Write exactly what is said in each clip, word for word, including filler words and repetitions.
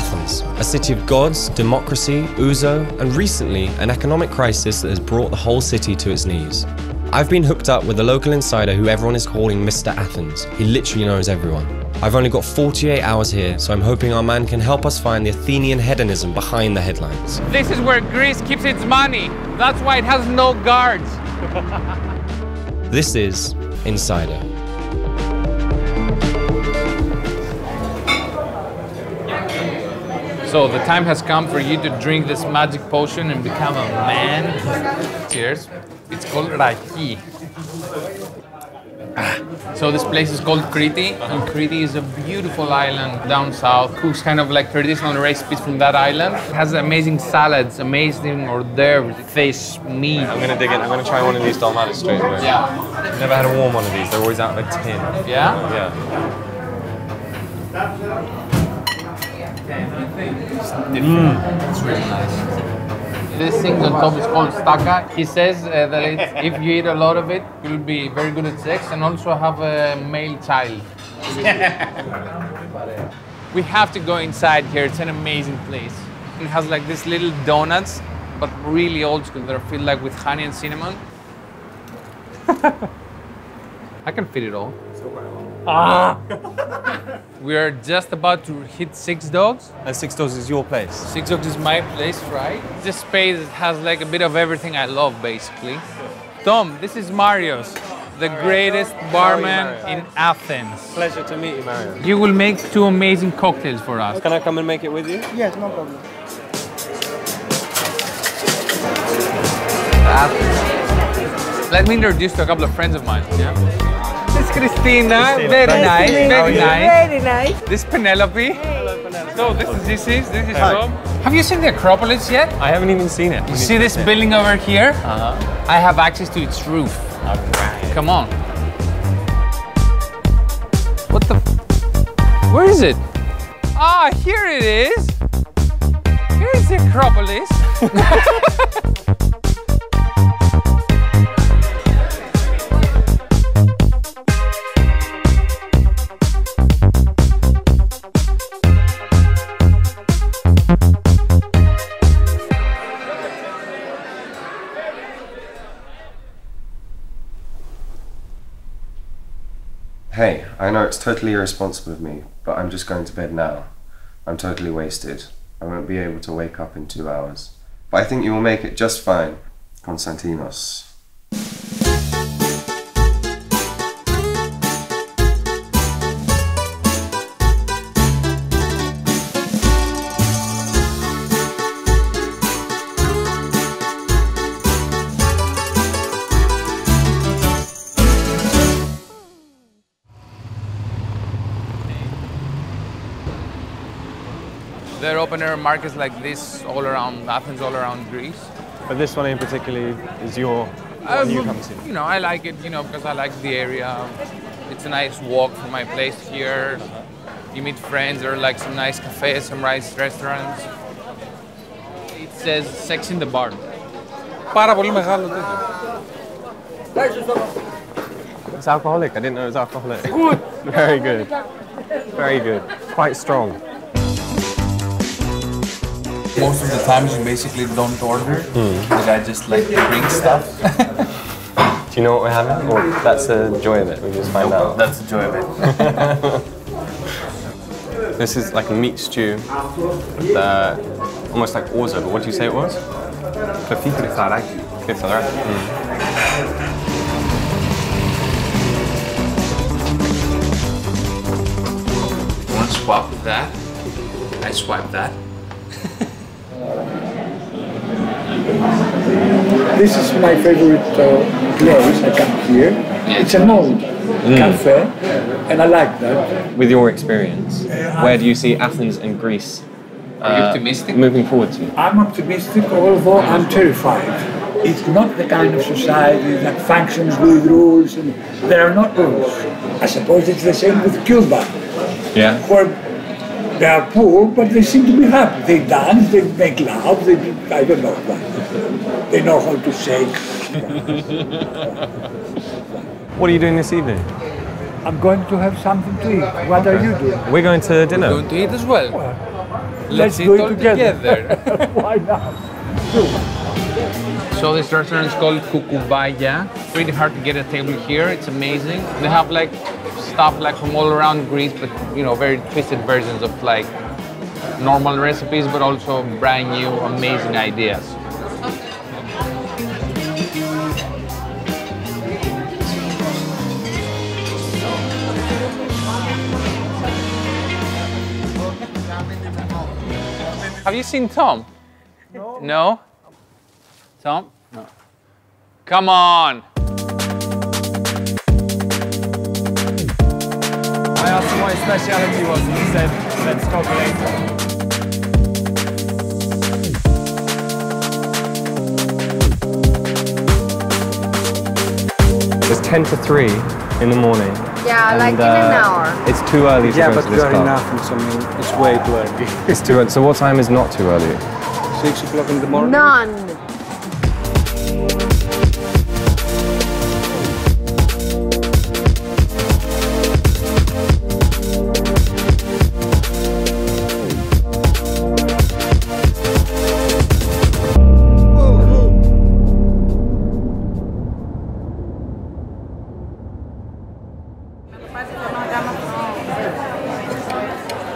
Athens, a city of gods, democracy, ouzo, and recently an economic crisis that has brought the whole city to its knees. I've been hooked up with a local insider who everyone is calling Mister Athens. He literally knows everyone. I've only got forty-eight hours here, so I'm hoping our man can help us find the Athenian hedonism behind the headlines. This is where Greece keeps its money. That's why it has no guards. This is Insider. So the time has come for you to drink this magic potion and become a man. Cheers. It's called Raki. Ah. So this place is called Crete, and Crete is a beautiful island down south. Cooks kind of like traditional recipes from that island. It has amazing salads, amazing hors d'oeuvres, fish, meat. I'm gonna dig in. I'm gonna try one of these dolmades straight away. Yeah. Never had a warm one of these. They're always out of a tin. Yeah. Yeah. Mm. It's really nice. This thing on top is called staka. He says uh, that it's, if you eat a lot of it, you'll be very good at sex and also have a male child. We have to go inside here. It's an amazing place. It has like these little donuts, but really old school. They're filled like with honey and cinnamon. I can fit it all. Ah! We are just about to hit Six Dogs. And Six Dogs is your place? Six Dogs is my place, right? This space has like a bit of everything I love, basically. Tom, this is Marius, the greatest barman in Athens. Pleasure to meet you, Marius. You will make two amazing cocktails for us. Can I come and make it with you? Yes, no problem. Athens. Let me introduce you to a couple of friends of mine. Yeah. Christina, Christina, very nice, nice very nice. Very nice. This Penelope. Hello, Penelope. So this is this is this is Tom. Have you seen the Acropolis yet? I haven't even seen it. You see this it. building over here? Uh-huh. I have access to its roof. Okay. Come on. What the? F Where is it? Ah, here it is. Here is the Acropolis. Hey, I know it's totally irresponsible of me, but I'm just going to bed now. I'm totally wasted. I won't be able to wake up in two hours. But I think you will make it just fine, Konstantinos. There are open-air markets like this all around Athens, all around Greece. But this one in particular is your uh, one you come to? You know, I like it, you know, because I like the area. It's a nice walk from my place here. You meet friends, there are like some nice cafes, some nice restaurants. It says sex in the bar. Πάρα πολύ μεγάλο τέτοιο. It's alcoholic. I didn't know it was alcoholic. Good. Very good. Very good. Quite strong. Most of the times you basically don't order. Mm. The guy just like brings stuff. Do you know what we're having? Or that's the joy of it. We just find nope, out. That's the joy of it. This is like a meat stew with uh, almost like orzo. But what do you say it was? Kafikarak. Kafikarak. Mm. One swap with that. I swipe that. This is my favorite uh, place. I come here. It's an old mm. cafe, and I like that. With your experience, where do you see Athens and Greece uh, Are you optimistic? Moving forward to? I'm optimistic, although I'm terrified. It's not the kind of society that functions with rules, and there are not rules. I suppose it's the same with Cuba. Yeah. Where they are poor, but they seem to be happy. They dance, they make love, they do, I don't know what. They know how to shake. What are you doing this evening? I'm going to have something to eat. What okay. are you doing? We're going to dinner. We're going to eat as well. well let's let's eat do it together. together. Why not? So this restaurant is called Kukubaya. It's really hard to get a table here. It's amazing. They have like stuff like from all around Greece, but you know, very twisted versions of like normal recipes, but also brand new, amazing ideas. Have you seen Tom? No. No? Tom? No. Come on! I asked him what his speciality was and he said, let's talk later. It's ten to three in the morning. Yeah, and, like in uh, an hour. It's too early to yeah, go to this club. Yeah, but you're in Athens, it's way too early. It's too early. So what time is not too early? Six o'clock in the morning? None.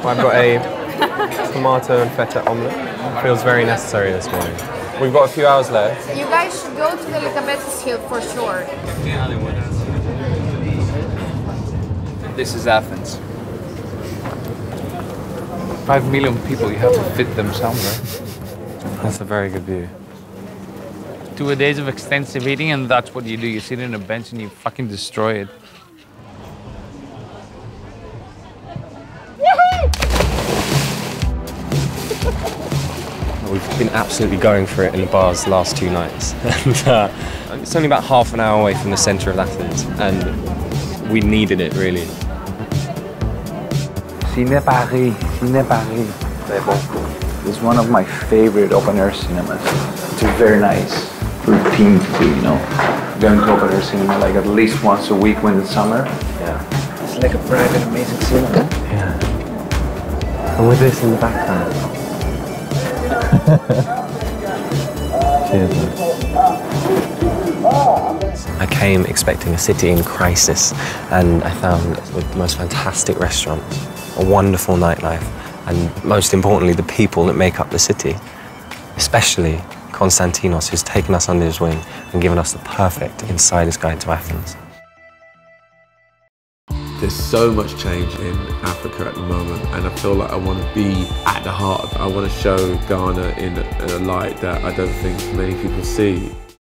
I've got a tomato and feta omelette. Feels very necessary this morning. We've got a few hours left. You guys should go to the Lycabettus Hill for sure. This is Athens. Five million people, you have to fit them somewhere. That's a very good view. Two days of extensive eating and that's what you do. You sit on a bench and you fucking destroy it. We've been absolutely going for it in the bars the last two nights. and, uh, it's only about half an hour away from the centre of Athens, and we needed it, really. Cine Paris, Cine Paris. It's one of my favourite open-air cinemas. It's a very nice routine to do, you know. Going to open-air cinema like at least once a week when it's summer. Yeah. It's like a private, amazing cinema. Yeah. And with this in the background. I came expecting a city in crisis, and I found the most fantastic restaurants, a wonderful nightlife, and most importantly, the people that make up the city. Especially Konstantinos, who's taken us under his wing and given us the perfect insider's guide to Athens. There's so much change in Africa at the moment, and I feel like I want to be at the heart of it. I want to show Ghana in a light that I don't think many people see.